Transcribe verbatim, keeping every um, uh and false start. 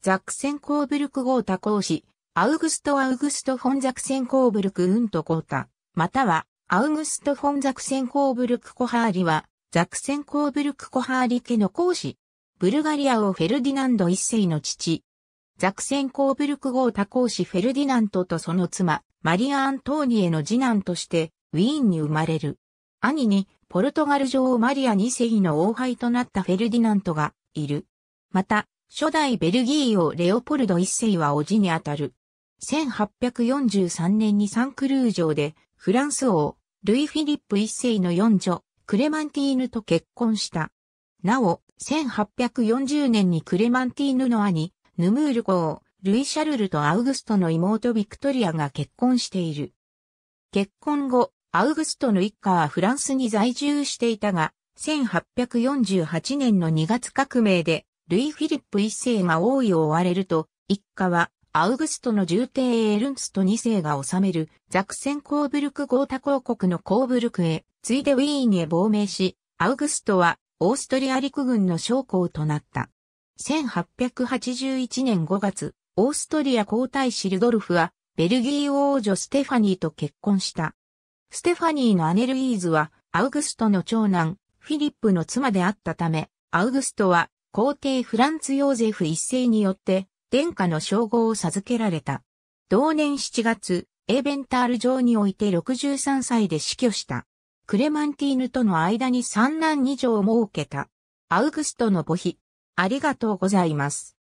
ザクセンコーブルクゴータ公使、アウグスト・アウグスト・フォン・ザクセンコーブルク・ウント・ゴータ、または、アウグスト・フォン・ザクセンコーブルク・コハーリは、ザクセンコーブルク・コハーリ家の公使。ブルガリア王フェルディナンド一世の父。ザクセンコーブルクゴータ公使フェルディナントとその妻、マリア・アントーニエの次男として、ウィーンに生まれる。兄に、ポルトガル女王マリア二世の王妃となったフェルディナントがいる。また、初代ベルギー王レオポルド一世は叔父にあたる。せんはっぴゃくよんじゅうさんねんにサンクルー城で、フランス王、ルイ・フィリップ一世の四女、クレマンティーヌと結婚した。なお、せんはっぴゃくよんじゅうねんにクレマンティーヌの兄、ヌムール公、ルイ・シャルルとアウグストの妹ビクトリアが結婚している。結婚後、アウグストの一家はフランスに在住していたが、せんはっぴゃくよんじゅうはちねんのにがつ革命で、ルイ・フィリップ一世が王位を追われると、一家はアウグストの従弟エルンスト二世が治めるザクセンコーブルクゴータ公国のコーブルクへ、次いでウィーンへ亡命し、アウグストはオーストリア陸軍の将校となった。せんはっぴゃくはちじゅういちねんごがつ、オーストリア皇太子ルドルフは、ベルギー王女ステファニーと結婚した。ステファニーの姉ルイーズは、アウグストの長男、フィリップの妻であったため、アウグストは、皇帝フランツ・ヨーゼフ一世によって、殿下の称号を授けられた。同年しちがつ、エーベンタール城においてろくじゅうさんさいで死去した。クレマンティーヌとの間に三男二女を設けた。アウグストの墓碑。ありがとうございます。